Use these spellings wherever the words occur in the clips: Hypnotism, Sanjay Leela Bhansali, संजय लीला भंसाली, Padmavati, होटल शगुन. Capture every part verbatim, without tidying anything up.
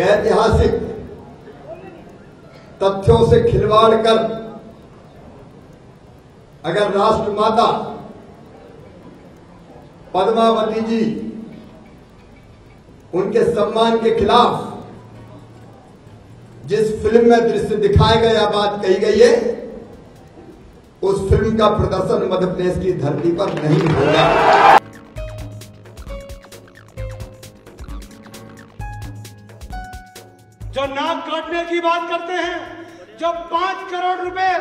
ऐतिहासिक तथ्यों से खिलवाड़ कर अगर राष्ट्रमाता पद्मावती जी उनके सम्मान के खिलाफ जिस फिल्म में दृश्य दिखाए गए या बात कही गई है, उस फिल्म का प्रदर्शन मध्य प्रदेश की धरती पर नहीं होगा। जो नाक काटने की बात करते हैं, जो पांच करोड़ रुपए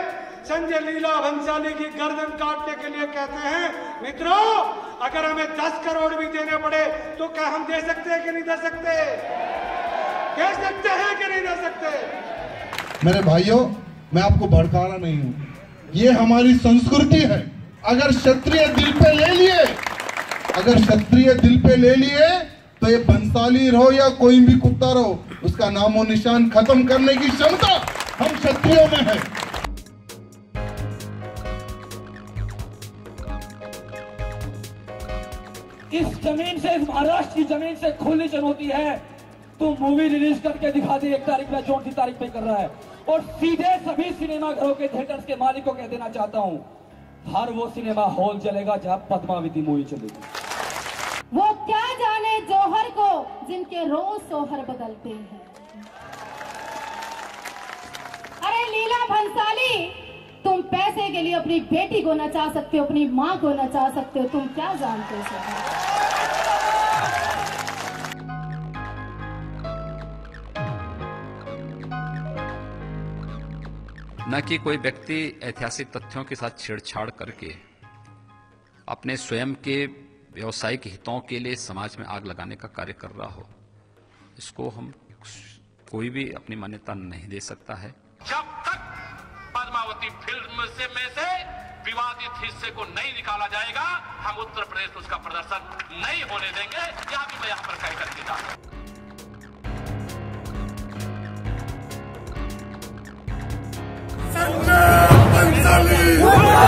संजय लीला भंसाली की गर्दन काटने के लिए कहते हैं, मित्रों अगर हमें दस करोड़ भी देने पड़े तो क्या हम दे सकते हैं कि नहीं दे सकते? दे सकते हैं कि नहीं दे सकते? मेरे भाइयों, मैं आपको भड़काना नहीं हूँ, ये हमारी संस्कृति है। अगर क्षत्रिय दिल पे ले लिए अगर क्षत्रिय दिल पे ले लिए तो ये भंसाली रहो या कोई भी कुत्ता रहो, उसका नामो निशान खत्म करने की क्षमता हम क्षत्रियों में है। इस जमीन से, इस महाराष्ट्र की जमीन से खुली चुनौती है। तू मूवी रिलीज करके दिखा दे एक तारीख में, चौथी तारीख पे कर रहा है। और सीधे सभी सिनेमा घरों के थिएटर्स के मालिक को कह देना चाहता हूँ, हर वो सिनेमा हॉल चलेगा जहाँ पद्मावती मूवी चलेगी। वो क्या जाने जोहर को जिनके रोज सोहर बदलते हैं। अरे लीला भंसाली, तुम पैसे के लिए अपनी बेटी को नचा सकते हो, अपनी माँ को नचा सकते हो, तुम क्या जानते हो? न कि कोई व्यक्ति ऐतिहासिक तथ्यों के साथ छेड़छाड़ करके अपने स्वयं के व्यवसायिक हितों के लिए समाज में आग लगाने का कार्य कर रहा हो, इसको हम कोई भी अपनी मान्यता नहीं दे सकता है। जब तक पद्मावती फिल्म से में से विवादित हिस्से को नहीं निकाला जाएगा, हम उत्तर प्रदेश उसका प्रदर्शन नहीं होने देंगे। यह भी मैं यहाँ पर कह कर देता हूँ। संजय भंसाली